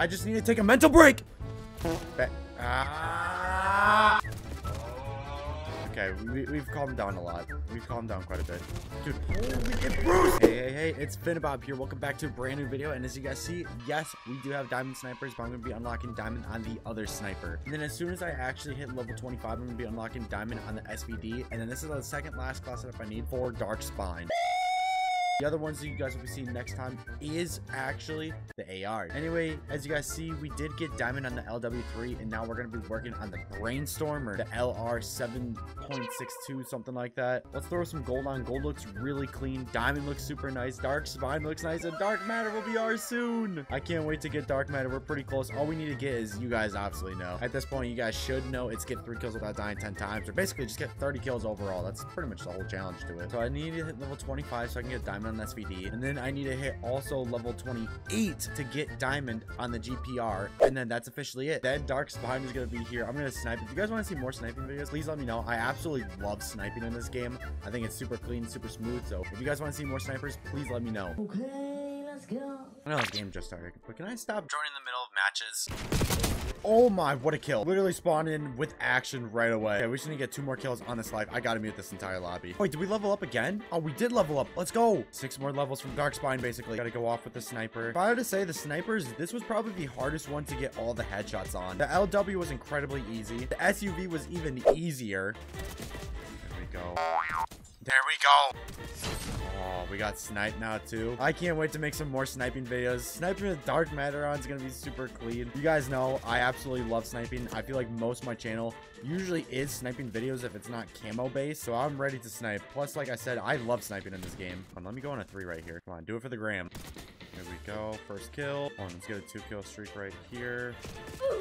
I just need to take a mental break. Okay, we've calmed down a lot. We've calmed down quite a bit. Dude, holy shit, Bruce! Hey, it's Finnabob here. Welcome back to a brand new video. And as you guys see, yes, we do have diamond snipers, but I'm going to be unlocking diamond on the other sniper. And then as soon as I actually hit level 25, I'm going to be unlocking diamond on the SVD. And then this is the second last class setup I need for dark spine. The other ones that you guys will be seeing next time is actually the AR. Anyway, as you guys see, we did get diamond on the LW3, and now we're going to be working on the brainstorm or the LR 7.62, something like that. Let's throw some gold on. Gold looks really clean. Diamond looks super nice. Dark spine looks nice, and dark matter will be ours soon. I can't wait to get dark matter. We're pretty close. All we need to get is, you guys obviously know. At this point, you guys should know it's get 3 kills without dying 10 times, or basically just get 30 kills overall. That's pretty much the whole challenge to it. So I need to hit level 25 so I can get diamond on the SVD, and then I need to hit also level 28 to get diamond on the GPR, and then that's officially it. Then dark spine is going to be here. I'm going to snipe. If you guys want to see more sniping videos, please let me know. I absolutely love sniping in this game. I think it's super clean, super smooth. So if you guys want to see more snipers, please let me know. Okay, let's go. I know this game just started, but can I stop joining the middle of matches? Oh my, what a kill. Literally spawned in with action right away. Okay, we just need to get 2 more kills on this life. I gotta mute this entire lobby. Wait, did we level up again? Oh, we did level up. Let's go. 6 more levels from dark spine, basically. Gotta go off with the sniper. If I were to say the snipers, this was probably the hardest one to get all the headshots on. The LW was incredibly easy. The SUV was even easier. There we go. There we go. Oh, we got snipe now too. I can't wait to make some more sniping videos. Sniping with dark matter on is gonna be super clean. You guys know I absolutely love sniping. I feel like most of my channel usually is sniping videos if it's not camo based. So I'm ready to snipe. Plus, like I said, I love sniping in this game. Come on, let me go on a 3 right here. Come on, do it for the gram. Here we go. First kill. Oh, let's get a 2-kill streak right here.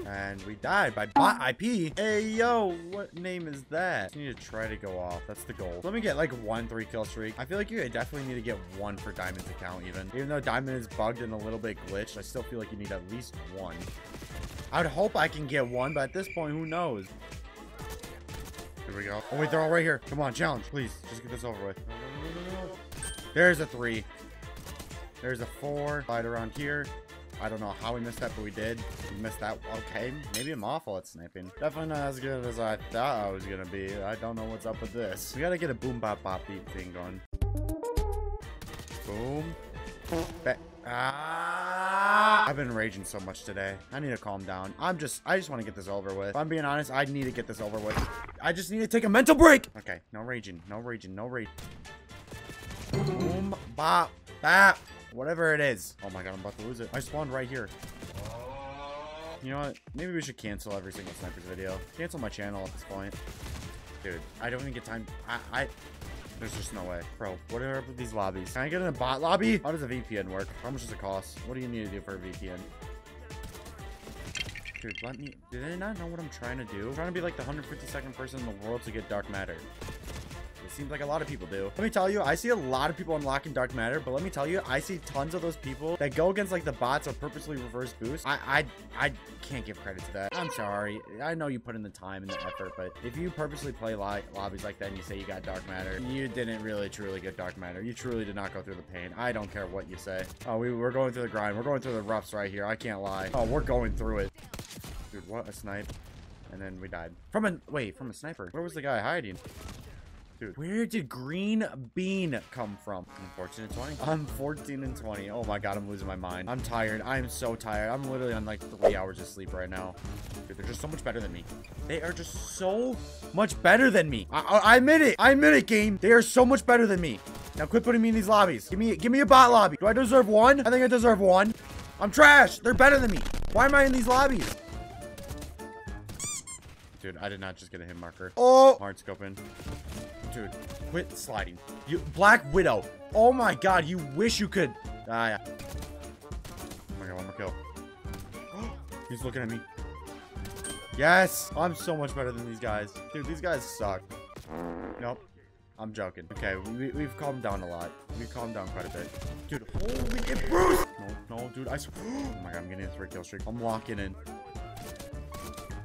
And we died by bot IP. Hey, yo, what name is that? Just need to try to go off. That's the goal. Let me get like 1 3-kill streak. I feel like you definitely need to get 1 for diamond's account even. Even though diamond is bugged and a little bit glitched, I still feel like you need at least 1. I would hope I can get 1, but at this point, who knows? Here we go. Oh, wait, they're all right here. Come on, challenge, please. Just get this over with. There's a 3. There's a 4 right around here. I don't know how we missed that, but we did. We missed that. Okay, maybe I'm awful at sniping. Definitely not as good as I thought I was gonna be. I don't know what's up with this. We gotta get a boom bop bop beat thing going. Boom. I've been raging so much today. I need to calm down. I just want to get this over with. If I'm being honest, I need to get this over with. I just need to take a mental break. Okay, no raging, no raging, no rage. Boom bop bop. Whatever it is. Oh my god, I'm about to lose it. I spawned right here. You know what? Maybe we should cancel every single sniper's video. Cancel my channel at this point. Dude, I don't even get time. There's just no way. Bro, what are up with these lobbies? Can I get in a bot lobby? How does a VPN work? How much does it cost? What do you need to do for a VPN? Dude, let me... Do they not know what I'm trying to do? I'm trying to be like the 152nd person in the world to get dark matter. It seems like a lot of people do. Let me tell you, I see a lot of people unlocking dark matter, but let me tell you, I see tons of those people that go against like the bots or purposely reverse boost. I can't give credit to that. I'm sorry. I know you put in the time and the effort, but if you purposely play lobbies like that and you say you got dark matter, you didn't really truly get dark matter. You truly did not go through the pain. I don't care what you say. Oh, we're going through the grind. We're going through the roughs right here. I can't lie. Oh, we're going through it. Dude, what a snipe. And then we died. From a sniper. Where was the guy hiding? Dude, where did green bean come from? I'm 14 and 20. I'm 14 and 20. Oh my god, I'm losing my mind. I'm tired. I am so tired. I'm literally on like 3 hours of sleep right now. Dude, they're just so much better than me. They are just so much better than me. I admit it. I admit it, game. They are so much better than me. Now quit putting me in these lobbies. Give me a bot lobby. Do I deserve 1? I think I deserve 1. I'm trash. They're better than me. Why am I in these lobbies? Dude, I did not just get a hit marker. Oh, hard scoping. Dude, quit sliding. You Black Widow. Oh my god, you wish you could die. Oh my god, 1 more kill. He's looking at me. Yes! I'm so much better than these guys. Dude, these guys suck. Nope. I'm joking. Okay, we've calmed down a lot. We've calmed down quite a bit. Dude, holy shit, Bruce! No, dude, I swear. Oh my god, I'm getting a 3-kill streak. I'm locking in.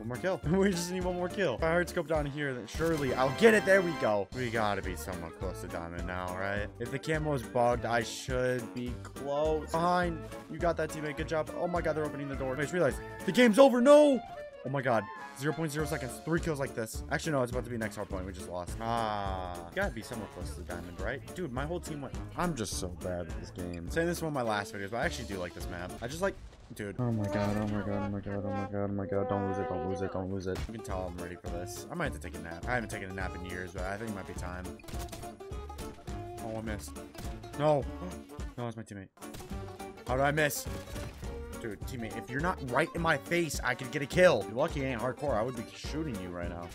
One more kill. We just need one more kill. If I hard scope down here, then surely I'll get it. There we go. We gotta be somewhat close to diamond now, right? If the camo is bugged, I should be close. Fine. You got that, teammate. Good job. Oh my god, they're opening the door. I just realized the game's over. No! Oh my god. 0.0 seconds. 3 kills like this. Actually, no, it's about to be next hard point. We just lost. Ah. Gotta be somewhere close to the diamond, right? Dude, my whole team went. I'm just so bad at this game. I'm saying this in one of my last videos, but I actually do like this map. I just like. Dude. Oh my god, oh my god, oh my god, oh my god, oh my god. Don't lose it, don't lose it, don't lose it. You can tell I'm ready for this. I might have to take a nap. I haven't taken a nap in years, but I think it might be time. Oh, I missed. No. No, it's my teammate. How did I miss? Dude, teammate, if you're not right in my face, I could get a kill. You're lucky I ain't hardcore. I would be shooting you right now.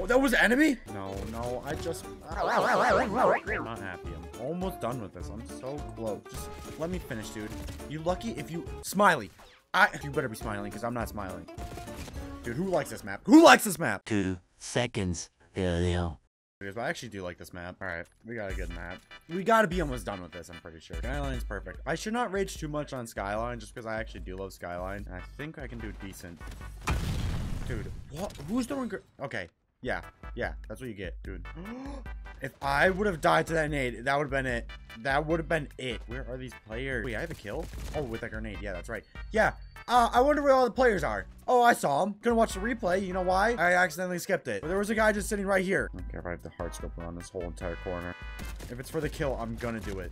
Oh, that was the enemy? No, I just... I'm not happy. I'm almost done with this. I'm so close. Just let me finish, dude. You lucky if you... Smiley. You better be smiling, because I'm not smiling. Dude, who likes this map? Who likes this map? 2 seconds. I actually do like this map. All right, we got a good map. We got to be almost done with this, I'm pretty sure. Skyline's perfect. I should not rage too much on Skyline just because I actually do love Skyline. And I think I can do decent. Dude, what? Who's throwing... Okay, yeah, that's what you get, dude. If I would have died to that nade, that would have been it. That would have been it. Where are these players? Wait, I have a kill? Oh, with that grenade. Yeah, that's right. Yeah. I wonder where all the players are. Oh, I saw him. Couldn't watch the replay. You know why? I accidentally skipped it. But there was a guy just sitting right here. Okay, if I have the hard scope around this whole entire corner. If it's for the kill, I'm gonna do it.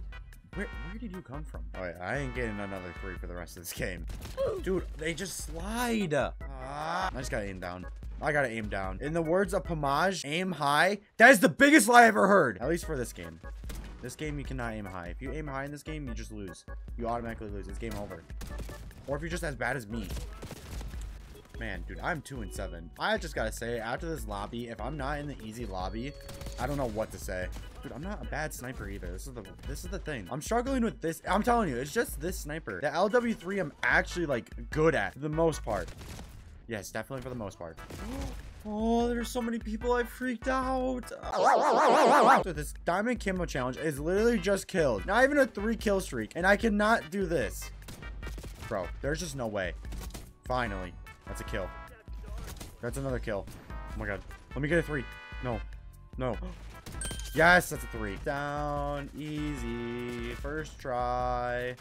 Where did you come from? All right, I ain't getting another 3 for the rest of this game. Dude, they just slide. I just gotta aim down. I gotta aim down. In the words of Pommage, aim high. That is the biggest lie I ever heard. At least for this game. This game, you cannot aim high. If you aim high in this game, you just lose. You automatically lose. It's game over. Or if you're just as bad as me. Man, dude, I'm 2-7. I just gotta say, after this lobby, if I'm not in the easy lobby, I don't know what to say. Dude, I'm not a bad sniper either. This is the thing. I'm struggling with this. I'm telling you, it's just this sniper. The LW3 I'm actually, like, good at for the most part. Yes, definitely for the most part. Oh, there's so many people. I freaked out. So this diamond camo challenge is literally just killed. Not even a 3-kill streak. And I cannot do this. Bro, there's just no way. Finally. That's a kill. That's another kill. Oh my god. Let me get a 3. No. Yes, that's a 3. Down. Easy. First try.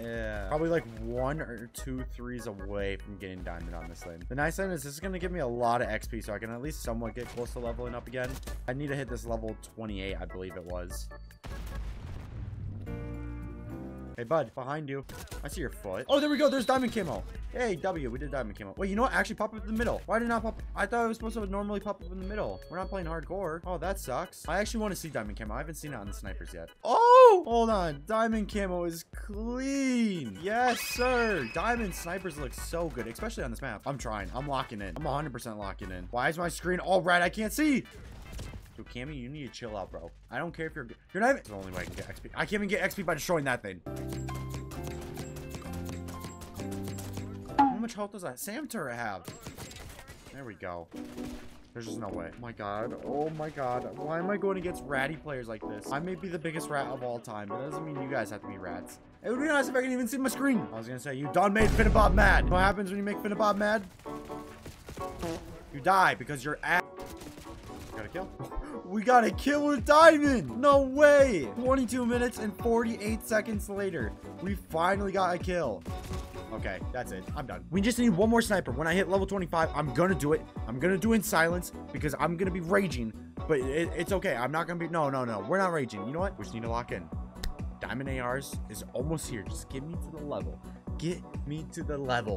Yeah, probably like 1 or 2 threes away from getting diamond on this lane. The nice thing is this is going to give me a lot of XP, so I can at least somewhat get close to leveling up again. I need to hit this level 28, I believe it was. Hey, bud, behind you. I see your foot. Oh, there we go. There's diamond camo. Hey, we did diamond camo. Wait, you know what? Actually, pop up in the middle. Why did it not pop up? I thought it was supposed to normally pop up in the middle. We're not playing hardcore. Oh, that sucks. I actually want to see diamond camo. I haven't seen it on the snipers yet. Oh, hold on. Diamond camo is clean. Yes, sir. Diamond snipers look so good, especially on this map. I'm trying. I'm locking in. I'm 100% locking in. Why is my screen all red? I can't see. Dude, Cammy, you need to chill out, bro. I don't care if you're not even. It's the only way I can get XP. I can't even get XP by destroying that thing. How much health does that SAM turret have? There we go. There's just no way. Oh my god. Oh my god. Why am I going against ratty players like this? I may be the biggest rat of all time, but that doesn't mean you guys have to be rats. It would be nice if I could even see my screen. I was gonna say, you done made Finnabob mad. What happens when you make Finnabob mad? You die because you're ass. Got a kill. We got a kill with diamond. No way. 22 minutes and 48 seconds later, we finally got a kill. Okay, that's it. I'm done. We just need one more sniper. When I hit level 25, I'm gonna do it. I'm gonna do it in silence because I'm gonna be raging, but it's okay. I'm not gonna be. No, we're not raging. You know what? We just need to lock in. Diamond ARs is almost here. Just get me to the level. Get me to the level.